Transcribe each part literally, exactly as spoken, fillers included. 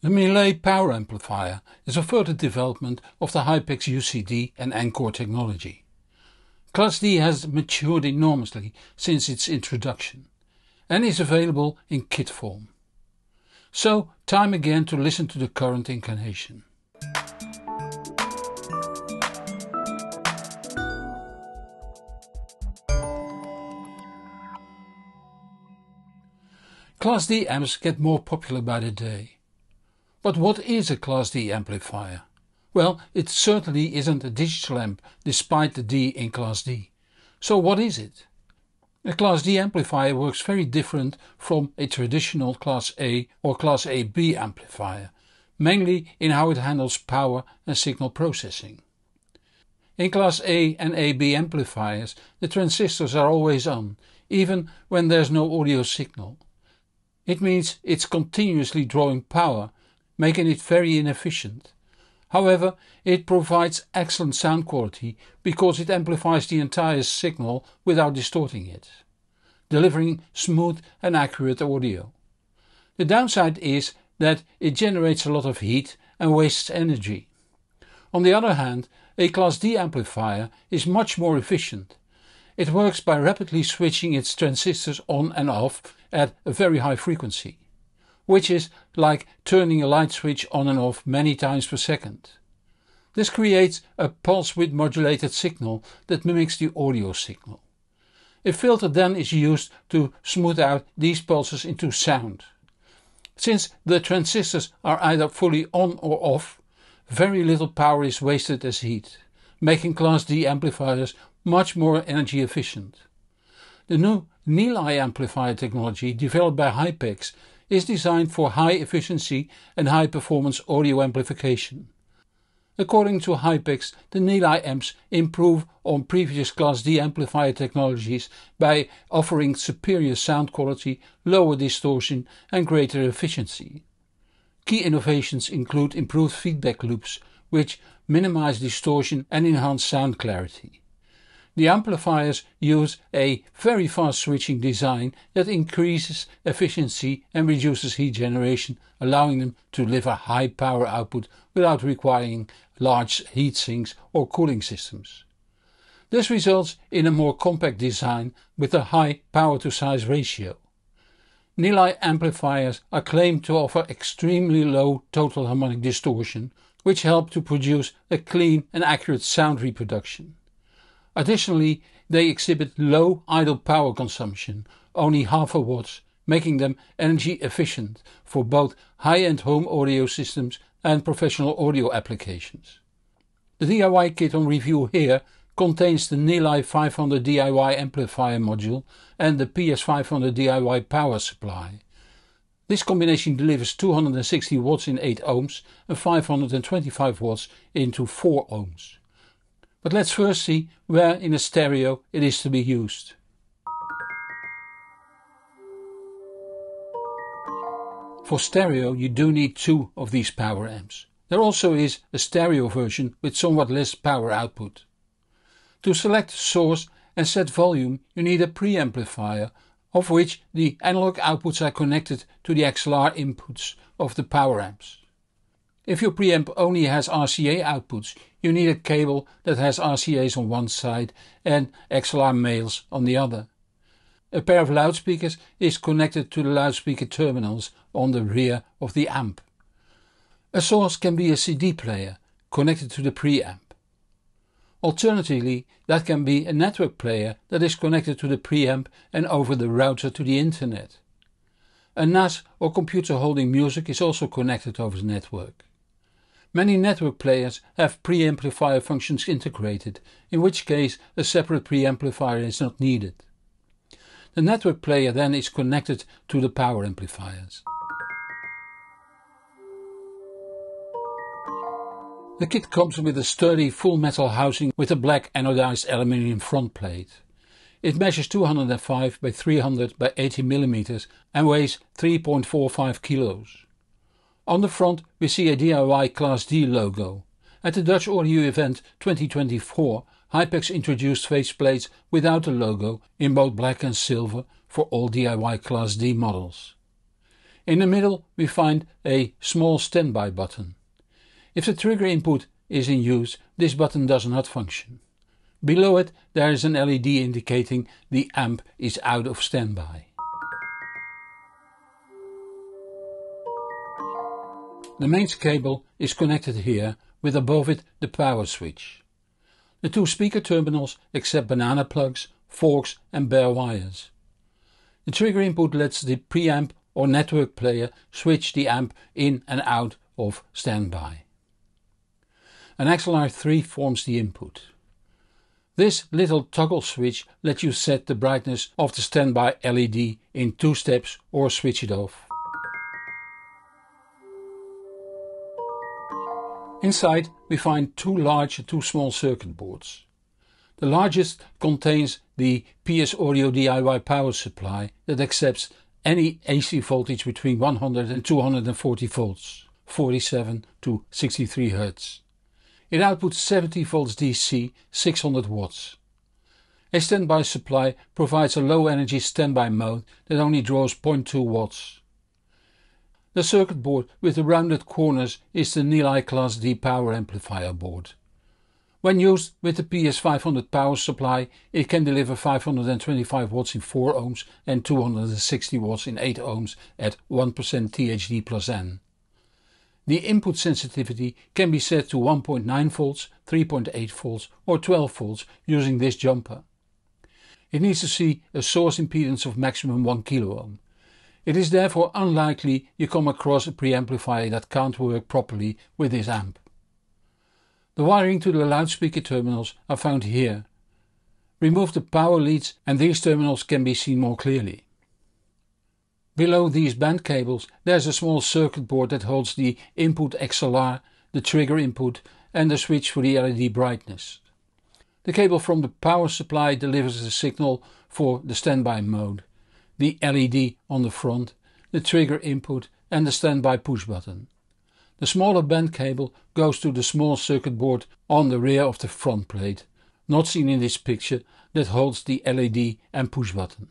The Millet power amplifier is a further development of the Hypex U C D and Encore technology. Class D has matured enormously since its introduction and is available in kit form. So, time again to listen to the current incarnation. Class D amps get more popular by the day. But what is a Class D amplifier? Well, it certainly isn't a digital amp, despite the D in Class D. So what is it? A Class D amplifier works very different from a traditional Class A or Class A B amplifier, mainly in how it handles power and signal processing. In Class A and A B amplifiers, the transistors are always on, even when there's no audio signal. It means it's continuously drawing power, making it very inefficient. However, it provides excellent sound quality because it amplifies the entire signal without distorting it, delivering smooth and accurate audio. The downside is that it generates a lot of heat and wastes energy. On the other hand, a Class D amplifier is much more efficient. It works by rapidly switching its transistors on and off at a very high frequency, which is like turning a light switch on and off many times per second. This creates a pulse width modulated signal that mimics the audio signal. A filter then is used to smooth out these pulses into sound. Since the transistors are either fully on or off, very little power is wasted as heat, making Class D amplifiers much more energy efficient. The new Nilai amplifier technology developed by Hypex is designed for high efficiency and high performance audio amplification. According to Hypex, the Nilai amps improve on previous Class D amplifier technologies by offering superior sound quality, lower distortion and greater efficiency. Key innovations include improved feedback loops, which minimize distortion and enhance sound clarity. The amplifiers use a very fast switching design that increases efficiency and reduces heat generation, allowing them to deliver high power output without requiring large heat sinks or cooling systems. This results in a more compact design with a high power to size ratio. Nilai amplifiers are claimed to offer extremely low total harmonic distortion, which help to produce a clean and accurate sound reproduction. Additionally, they exhibit low idle power consumption, only half a watt, making them energy efficient for both high-end home audio systems and professional audio applications. The D I Y kit on review here contains the Nilai five hundred D I Y amplifier module and the P S five hundred D I Y power supply. This combination delivers two hundred sixty watts in eight ohms and five hundred twenty-five watts into four ohms. But let's first see where in a stereo it is to be used. For stereo you do need two of these power amps. There also is a stereo version with somewhat less power output. To select source and set volume you need a preamplifier, of which the analog outputs are connected to the X L R inputs of the power amps. If your preamp only has R C A outputs, you need a cable that has R C As on one side and X L R males on the other. A pair of loudspeakers is connected to the loudspeaker terminals on the rear of the amp. A source can be a C D player connected to the preamp. Alternatively, that can be a network player that is connected to the preamp and over the router to the internet. A N A S or computer holding music is also connected over the network. Many network players have preamplifier functions integrated, in which case a separate preamplifier is not needed. The network player then is connected to the power amplifiers. The kit comes with a sturdy full metal housing with a black anodized aluminium front plate. It measures two hundred five by three hundred by eighty millimeters and weighs three point four five kilos. On the front we see a D I Y Class D logo. At the Dutch Audio event twenty twenty-four, Hypex introduced faceplates without a logo in both black and silver for all D I Y Class D models. In the middle we find a small standby button. If the trigger input is in use, this button does not function. Below it there is an L E D indicating the amp is out of standby. The mains cable is connected here, with above it the power switch. The two speaker terminals accept banana plugs, forks and bare wires. The trigger input lets the preamp or network player switch the amp in and out of standby. An X L R three forms the input. This little toggle switch lets you set the brightness of the standby L E D in two steps or switch it off. Inside we find two large and two small circuit boards. The largest contains the P S Audio D I Y power supply that accepts any A C voltage between one hundred and two hundred forty volts, forty-seven to sixty-three hertz. It outputs seventy volts D C, six hundred watts. A standby supply provides a low energy standby mode that only draws zero point two watts. The circuit board with the rounded corners is the Nilai Class D power amplifier board. When used with the P S five hundred power supply, it can deliver five hundred twenty-five watts in four ohms and two hundred sixty watts in eight ohms at one percent T H D plus N. The input sensitivity can be set to one point nine volts, three point eight volts or twelve volts using this jumper. It needs to see a source impedance of maximum one kilo ohm. It is therefore unlikely you come across a preamplifier that can't work properly with this amp. The wiring to the loudspeaker terminals are found here. Remove the power leads and these terminals can be seen more clearly. Below these band cables there is a small circuit board that holds the input X L R, the trigger input and the switch for the L E D brightness. The cable from the power supply delivers the signal for the standby mode, the L E D on the front, the trigger input and the standby push button. The smaller band cable goes to the small circuit board on the rear of the front plate, not seen in this picture, that holds the L E D and push button.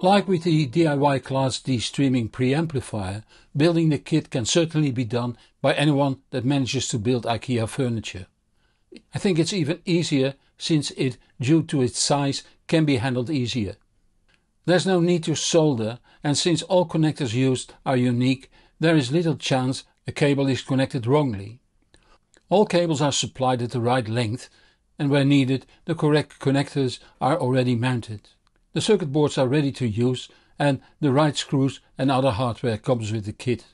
Like with the D I Y Class D streaming preamplifier, building the kit can certainly be done by anyone that manages to build IKEA furniture. I think it's even easier since it, due to its size, can be handled easier. There's no need to solder, and since all connectors used are unique, there is little chance a cable is connected wrongly. All cables are supplied at the right length, and where needed the correct connectors are already mounted. The circuit boards are ready to use and the right screws and other hardware comes with the kit.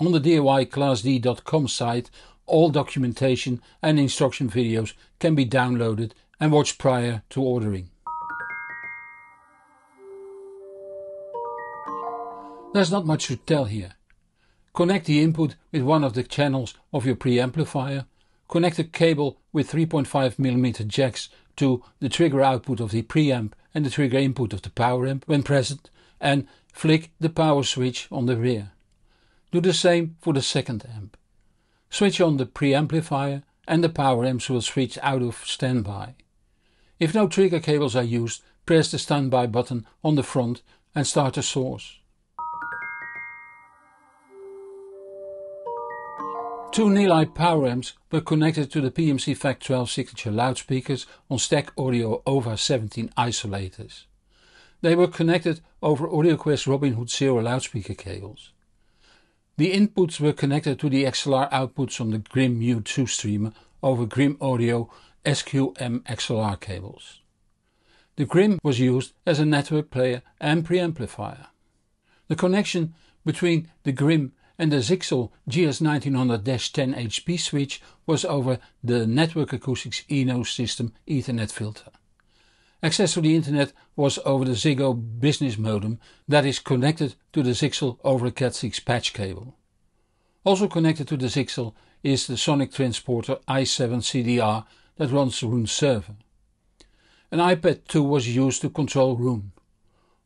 On the D I Y Class D dot com site all documentation and instruction videos can be downloaded and watched prior to ordering. There's not much to tell here. Connect the input with one of the channels of your preamplifier. Connect a cable with three point five millimeter jacks to the trigger output of the preamp and the trigger input of the power amp when present, and flick the power switch on the rear. Do the same for the second amp. Switch on the preamplifier and the power amps will switch out of standby. If no trigger cables are used, press the standby button on the front and start a source. Two Nilai power amps were connected to the P M C Fact twelve Signature loudspeakers on Stack Audio O V A seventeen isolators. They were connected over AudioQuest Robinhood Zero loudspeaker cables. The inputs were connected to the X L R outputs on the Grimm U two streamer over Grimm Audio S Q M X L R cables. The Grimm was used as a network player and preamplifier. The connection between the Grimm and the Zyxel G S nineteen hundred dash ten H P switch was over the Network Acoustics E N O system Ethernet filter. Access to the internet was over the Ziggo business modem that is connected to the Zyxel over a Cat six patch cable. Also connected to the Zyxel is the Sonic Transporter i seven C D R that runs the Roon server. An iPad two was used to control Roon.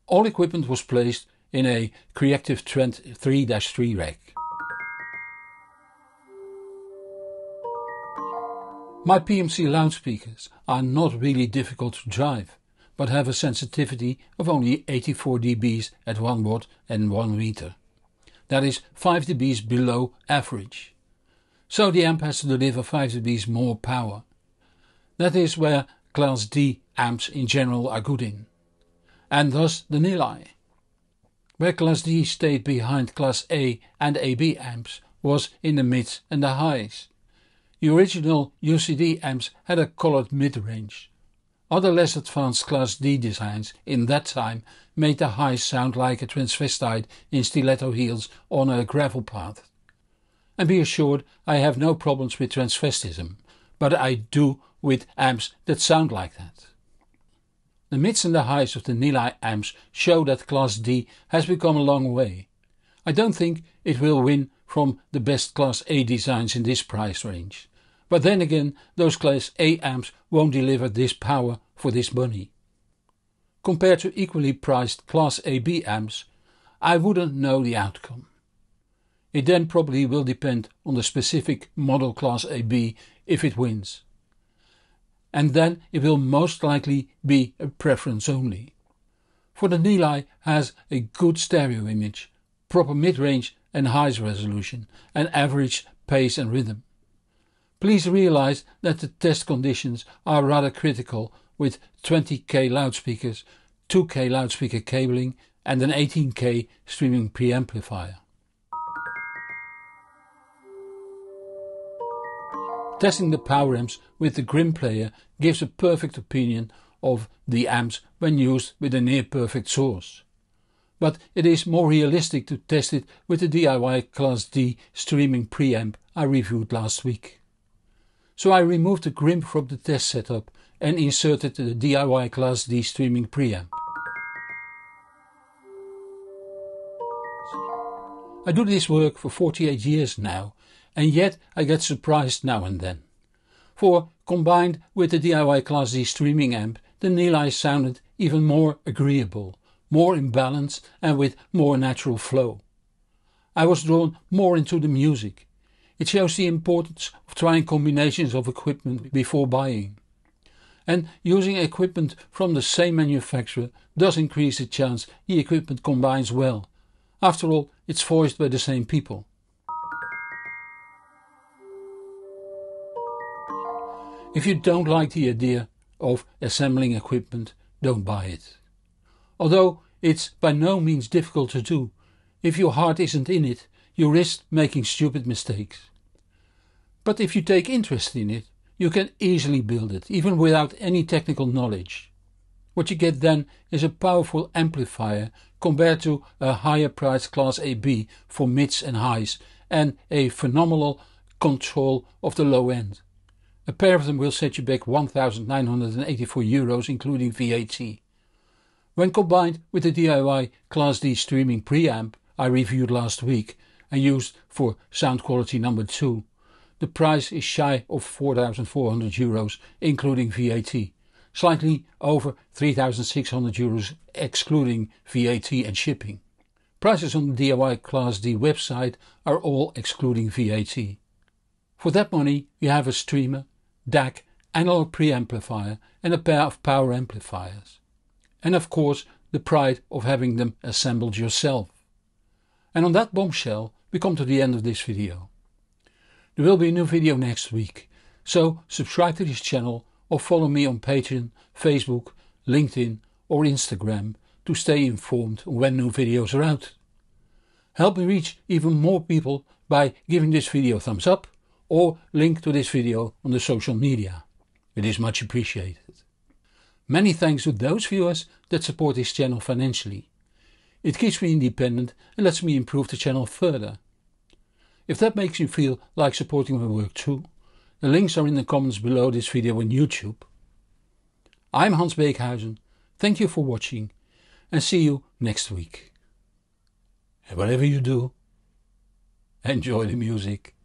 All equipment was placed in a Creative Trent three dash three rack. My P M C loudspeakers are not really difficult to drive, but have a sensitivity of only eighty-four decibels at one watt and one meter. That is five decibels below average. So the amp has to deliver five decibels more power. That is where Class D amps in general are good in. And thus the Nilai. Where Class D stayed behind Class A and A B amps was in the mids and the highs. The original U C D amps had a colored mid-range. Other less advanced Class D designs in that time made the highs sound like a transvestite in stiletto heels on a gravel path. And be assured, I have no problems with transvestism, but I do with amps that sound like that. The mids and the highs of the Nilai amps show that Class D has become a long way. I don't think it will win from the best Class A designs in this price range. But then again, those Class A amps won't deliver this power for this money. Compared to equally priced Class A B amps, I wouldn't know the outcome. It then probably will depend on the specific model Class A B if it wins. And then it will most likely be a preference only. For the Nilai has a good stereo image, proper mid-range and highs resolution, and average pace and rhythm. Please realize that the test conditions are rather critical with twenty K loudspeakers, two K loudspeaker cabling and an eighteen K streaming preamplifier. Testing the power amps with the Grimm player gives a perfect opinion of the amps when used with a near-perfect source. But it is more realistic to test it with the D I Y Class D streaming preamp I reviewed last week. So I removed the Grimm from the test setup and inserted the D I Y Class D streaming preamp. I do this work for forty-eight years now, and yet I get surprised now and then. For combined with the D I Y Class D streaming amp, the Nilai sounded even more agreeable, more in balance and with more natural flow. I was drawn more into the music. It shows the importance of trying combinations of equipment before buying. And using equipment from the same manufacturer does increase the chance the equipment combines well. After all, it's voiced by the same people. If you don't like the idea of assembling equipment, don't buy it. Although it's by no means difficult to do, if your heart isn't in it, you risk making stupid mistakes. But if you take interest in it, you can easily build it, even without any technical knowledge. What you get then is a powerful amplifier compared to a higher priced Class A B for mids and highs, and a phenomenal control of the low end. A pair of them will set you back one thousand nine hundred eighty-four euros including V A T. When combined with the D I Y Class D streaming preamp I reviewed last week and used for sound quality number two, the price is shy of four thousand four hundred euros including V A T, slightly over three thousand six hundred euros excluding V A T and shipping. Prices on the D I Y Class D website are all excluding V A T. For that money you have a streamer, D A C, analog preamplifier and a pair of power amplifiers. And of course the pride of having them assembled yourself. And on that bombshell we come to the end of this video. There will be a new video next week, so subscribe to this channel or follow me on Patreon, Facebook, LinkedIn or Instagram to stay informed when new videos are out. Help me reach even more people by giving this video a thumbs up, or link to this video on the social media. It is much appreciated. Many thanks to those viewers that support this channel financially. It keeps me independent and lets me improve the channel further. If that makes you feel like supporting my work too, the links are in the comments below this video on YouTube. I'm Hans Beekhuizen, thank you for watching and see you next week. And whatever you do, enjoy the music.